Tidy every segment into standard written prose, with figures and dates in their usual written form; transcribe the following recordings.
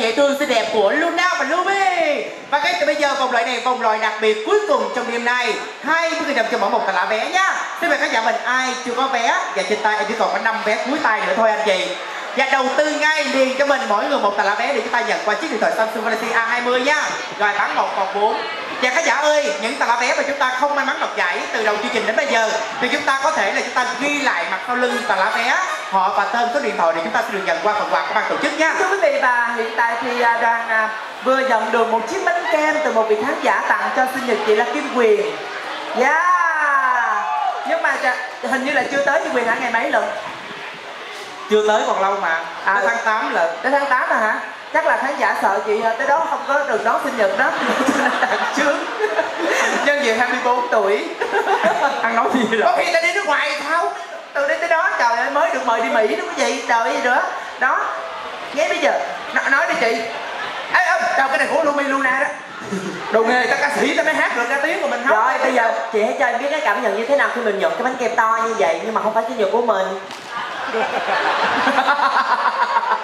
dễ thương xinh đẹp của Luna và Ruby. Và ngay từ bây giờ vòng loại này, vòng loại đặc biệt cuối cùng trong đêm nay, 20 người nằm cho mỗi một tờ lá vé nhá. Xin mời khán giả mình ai chưa có vé, và trên tay em chỉ còn có 5 vé cuối tay nữa thôi anh chị. Và đầu tư ngay liền cho mình mỗi người một tờ lá vé để chúng ta nhận qua chiếc điện thoại Samsung Galaxy A20 nha. Rồi bán 1 còn 4. Và khán giả ơi, những tờ lá vé mà chúng ta không may mắn đoạt giải từ đầu chương trình đến bây giờ thì chúng ta có thể là chúng ta ghi lại mặt sau lưng tờ lá vé, họ và tên, số điện thoại để chúng ta sẽ được nhận qua phần quà của ban tổ chức nha. Thưa quý vị, và hiện tại thì đoàn vừa nhận được một chiếc bánh kem từ một vị khán giả tặng cho sinh nhật chị La Kim Quyền. Nhưng mà hình như là chưa tới chị Quyền hả, ngày mấy lận? Chưa tới, còn lâu mà. Tới tháng 8 lận. Tới tháng 8 rồi hả? Chắc là khán giả sợ chị tới đó không có được đón sinh nhật đó tặng trước. Nhân dịp 24 tuổi. Ăn nói gì rồi? Có khi ta đi nước ngoài không? Từ đến tới đó trời ơi, mới được mời đi Mỹ đúng không chị? Trời gì nữa. Đó. Nghe bây giờ nói đi chị. Đâu cái này của Ruby Luna đó. Đồ nghề các ca sĩ ta mới hát được ra tiếng của mình không? Rồi bây giờ chị hãy cho em biết cái cảm nhận như thế nào khi mình nhận cái bánh kem to như vậy nhưng mà không phải sinh nhật của mình.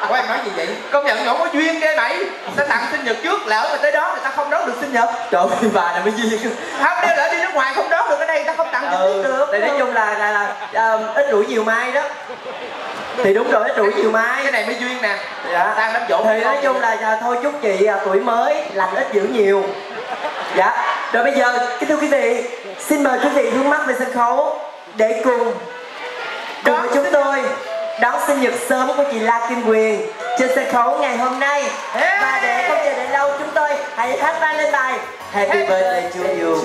Ủa em nói gì vậy? Công nhận ngủ có duyên ghê mày. Ta tặng sinh nhật trước, lỡ mà tới đó người ta không đón được sinh nhật. Trời ơi bà này mới duyên. Không, nếu lỡ đi nước ngoài không đón được ở đây ta không tặng được được. Thì nói chung là ít rủi nhiều mai đó. Thì đúng rồi, ít rủi nhiều mai. Cái này mới duyên nè. Đang đám dỗ. Thì nói chung là thôi chúc chị tuổi mới lành ít dữ nhiều. Dạ. Rồi bây giờ kính thưa quý vị, xin mời quý vị hướng mắt về sân khấu để cùng với chúng tôi đón sinh nhật sớm của chị La Kim Quyền trên sân khấu ngày hôm nay. Và để không chờ đợi lâu, chúng tôi hãy hát vang lên bài Happy Birthday to you.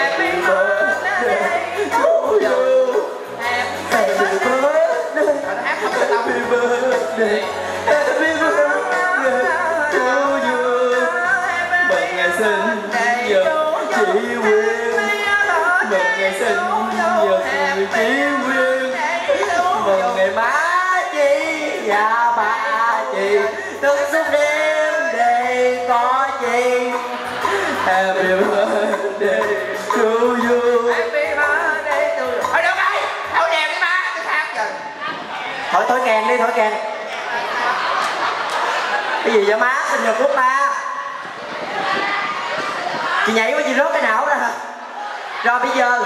Happy Birthday to you. Happy Birthday. Happy Birthday. Thổi kèn đi, thổi kèn. Cái gì vậy má, sinh nhật của ta. Chị nhảy quá, chị rớt cái não ra hả? Rồi bây giờ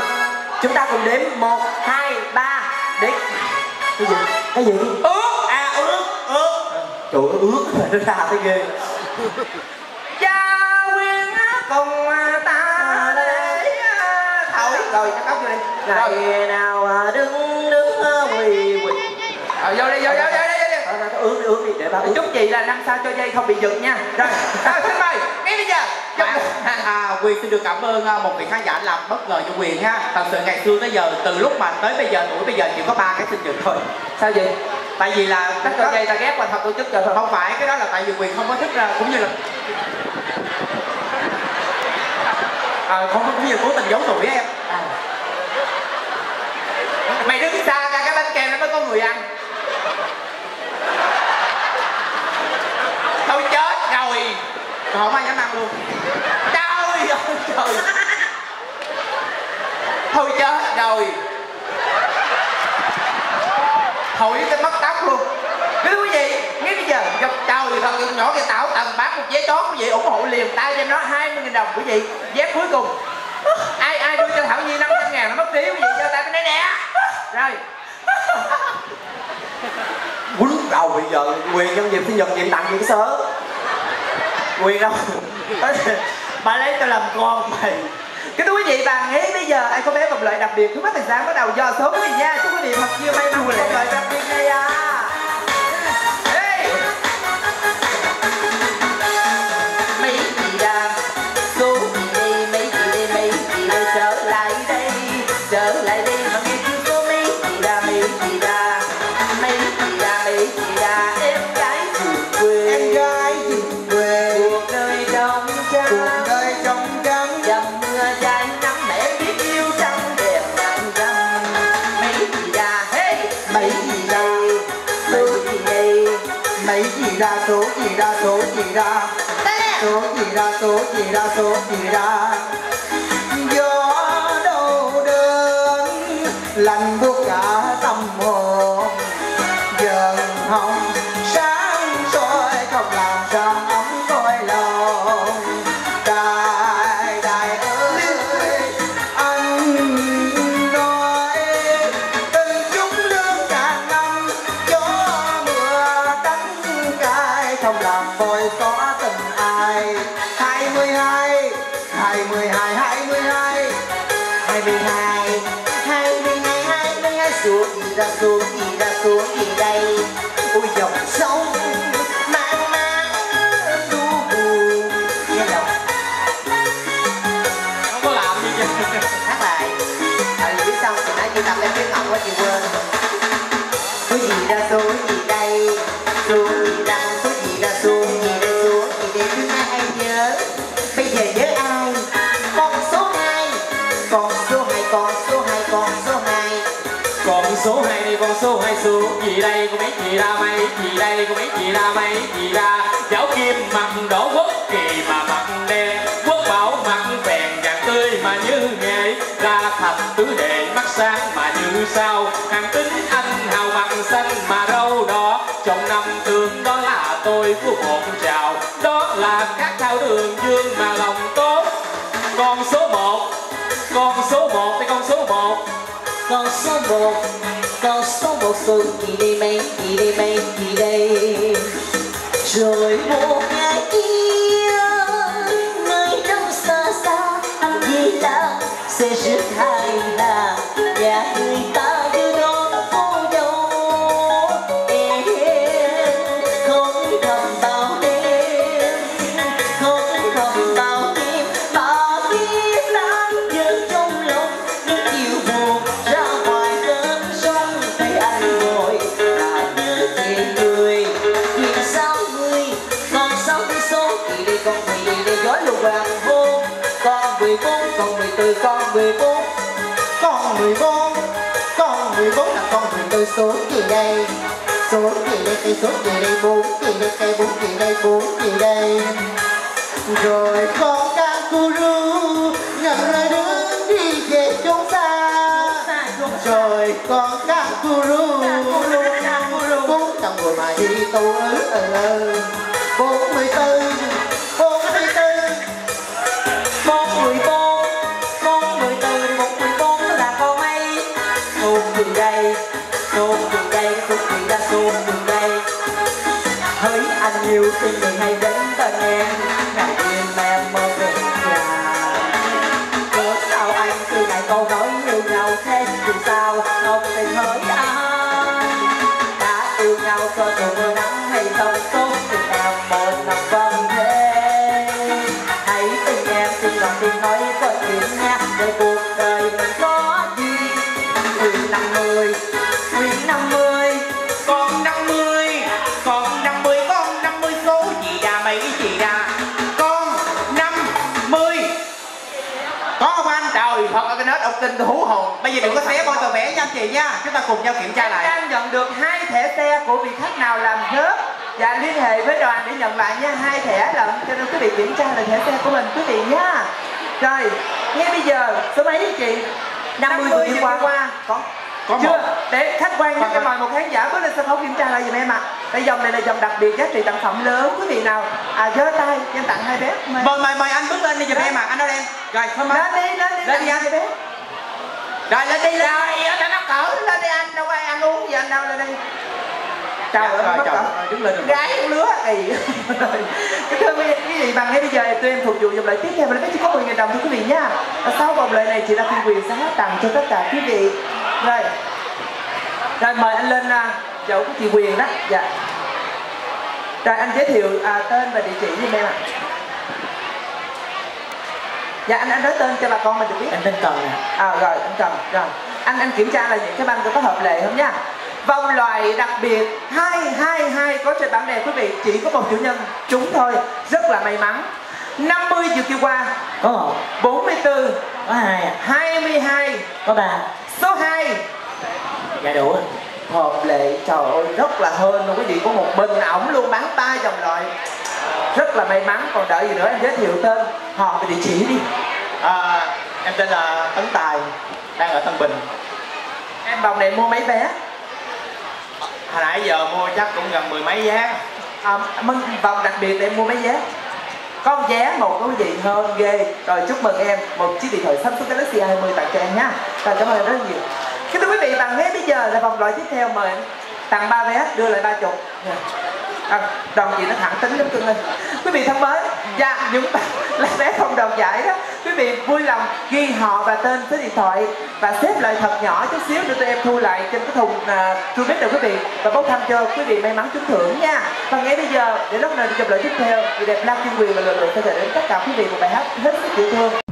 chúng ta cùng đếm 1, 2, 3 để... Cái gì? Ướt. À ướt. Trời ơi ướt, nó ra thấy ghê. Cha Quyên cùng ta để thổi. Rồi nó cốc vô đi. Ngày nào đứng quỳ quỳ. Vô đi, vô đi. Ướt đi, để ba ướt. Chúc chị là năm sau cho dây không bị giật nha. Rồi, xin mời, ngay bây giờ. Quyền xin được cảm ơn một vị khán giả làm bất ngờ cho Quyền ha. Thật sự ngày xưa tới giờ, từ lúc mà tới bây giờ, tuổi bây giờ chỉ có 3 cái sinh nhật thôi. Sao vậy? Tại vì là các cho dây ta ghép qua thật tổ chức rồi. Không phải, cái đó là tại vì Quyền không có thích ra, cũng như là... không có cũng như cố tình giấu tuổi em. Mày đứng xa ra cái bánh kem nó mới có người ăn. Tôi chết rồi. Còn không ai dám ăn luôn. Trời ơi trời. Thôi chết rồi. Thổi cái mất tóc luôn. Quý quý vị, ngay bây giờ gặp trời thật nhỏ kìa, Tảo Tần bán một vé chót quý vị ủng hộ liền tay đem nó 20.000 đồng quý vị. Vé cuối cùng. Ai đưa cho Thảo Nhi 500.000 nó mất tí quý vị cho tay bên đây nè. Rồi. Quýnh đầu bây giờ Quyền nhân dịp sinh nhật nhiệm tặng những sớ Quyền đâu. Bà lấy tao làm con mày. Cái thưa quý vị và ngay bây giờ ai có vé vòng loại đặc biệt thứ mắt thành sáng bắt đầu do số quý vị nha. Chúc quý vị thật nhiều may mắn vòng loại đặc biệt này lạnh buốt cả tâm hồn, giờ hồng sáng soi không làm sao ấm coi lòng. Tài Tài ơi, anh nói tình chúng lương càng năm gió mưa đánh cay không làm vội có tình ai. 22 xuống đi ra xuống đi đây. Ôi dòng sông mang mang du buồn nghe đâu không có làm gì vậy. Hát lại tại vì biết sao từ nãy chưa tập lên tiếng Ngọc quá chị quên. Xuống gì ra xuống gì đây, xuống gì ra xuống gì ra xuống gì đây xuống gì đây. Thứ hai ai nhớ bây giờ nhớ ai con số 2 con số 2 con số 2 con số 2 con số 2 đi con số 2 xuống gì đây. Cô mấy chị ra mấy gì đây, cô mấy chị ra mấy gì ra. Giáo Kim mặt đỏ quốc kỳ mà mặt đen, Quốc Bảo mặt vàng vàng tươi mà như nghệ, ra thập tứ đệ mắt sáng mà như sao, hàng tính anh hào mặt xanh mà râu đỏ. Trong năm tương đó là tôi của một trào, đó là các thao đường dương mà lòng tốt. Con số 1, con số 1 thì con số 1 con số 1 xuống kỳ đây mấy kỳ đây mấy kỳ đây. Rồi một ngày kia nơi đâu xa xa anh đi là sẽ rất hay là nhà người ta đưa đón cô đâu em không thầm bao đêm không thầm bao đêm. Bà biết lắm giờ trong lòng rất nhiều buồn. Con 14 là con 14 số gì đây, số gì đây cây số gì đây 4 gì đây cây 4 gì đây 4 gì đây. Rồi con kangaroo nhận ra đứng đi về chốn xa. Rồi con kangaroo 4 năm rồi mà đi tù ớ 44 hỡi anh yêu xin người hay đến bên em ngày đêm em mơ về nhà. Cớ sao anh khi ngày câu nói yêu nhau thế vì sao không tình hỡi anh đã yêu nhau cho dù mưa nắng hay giông tố tình em một lòng vâng thế. Hãy tin em xin lòng tin nói có chuyện nha để cuộc đời mình có gì quyển 50 quyển 50 con 50 con 50 con 50 số gì ra mấy chị ra con 50 có không anh. Trời Phật ơi cái nết ông tin hú hồn. Bây giờ đừng có xé con tờ vé nha anh chị nha, chúng ta cùng nhau kiểm tra lại. Đang nhận được 2 thẻ xe của vị khách nào làm rớt và liên hệ với đoàn để nhận lại nha, 2 thẻ lận cho nên quý vị kiểm tra lại thẻ xe của mình quý vị nha. Rồi ngay bây giờ số mấy chị 50 vừa qua có chưa để khách quan cho mời một khán giả bước lên sân khấu kiểm tra lại giùm em ạ. Đây dòng này là dòng đặc biệt giá trị tặng phẩm lớn, quý vị nào giơ tay em tặng 2 bé. Mời anh bước lên đi giùm em ạ. Anh ở đây rồi không lên đi lên đi anh bé rồi lên đi lên rồi nó cỡ lên đi anh đâu ai ăn uống gì anh đâu lên đi. Trời ơi, đứng lên gái con lứa ì. Thưa quý vị bằng ngay bây giờ tụi em thuộc vụ dòng lợi tiếp theo và đến chỉ có 10.000 đồng thưa quý vị nha. Và sau vòng lợi này chị La Kim Quyền sẽ hát tặng cho tất cả quý vị. Rồi mời anh lên chỗ của chị Quyền đó. Dạ. Rồi anh giới thiệu tên và địa chỉ giùm em ạ. Dạ anh nói tên cho bà con mình được biết. Anh tên Cần nè. Rồi anh Cần rồi. Anh kiểm tra là những cái băng có hợp lệ không nha. Vòng loại đặc biệt 222 có trên bảng đèn quý vị, chỉ có một chủ nhân trúng thôi, rất là may mắn. 50 vừa kêu qua có 1, 44 có 2, 22 có 3, số 2 dạ đủ hợp lệ. Trời ơi rất là hên luôn quý vị, có một bình ổng luôn bán 3 vòng loại rất là may mắn. Còn đợi gì nữa em giới thiệu tên họ về địa chỉ đi. Em tên là Tấn Tài, đang ở Thân Bình. Em vòng này mua mấy vé? Hồi nãy giờ mua chắc cũng gần mười mấy vé. Vòng đặc biệt em mua mấy vé? Có một vé một quý vị hơn ghê. Rồi chúc mừng em một chiếc điện thoại Samsung Galaxy A20 tặng cho em nha. Rồi cảm ơn em rất nhiều. Kính thưa quý vị, bằng hết bây giờ là vòng loại tiếp theo, mời em tặng 3 vé, đưa lại 30. Đồng chị nó thẳng tính lắm cưng ơi. Quý vị thân mến, dạ, những bạn là vé không đồng giải đó, quý vị vui lòng ghi họ và tên, số điện thoại và xếp lại thật nhỏ chút xíu để tụi em thu lại trên cái thùng Ruby để quý vị và bốc thăm cho quý vị may mắn trúng thưởng nha. Và ngay bây giờ để lúc này được gặp lại tiếp theo, vì đẹp La Kim Quyền và lực lượng sẽ gửi đến tất cả quý vị một bài hát hết sức dễ thương.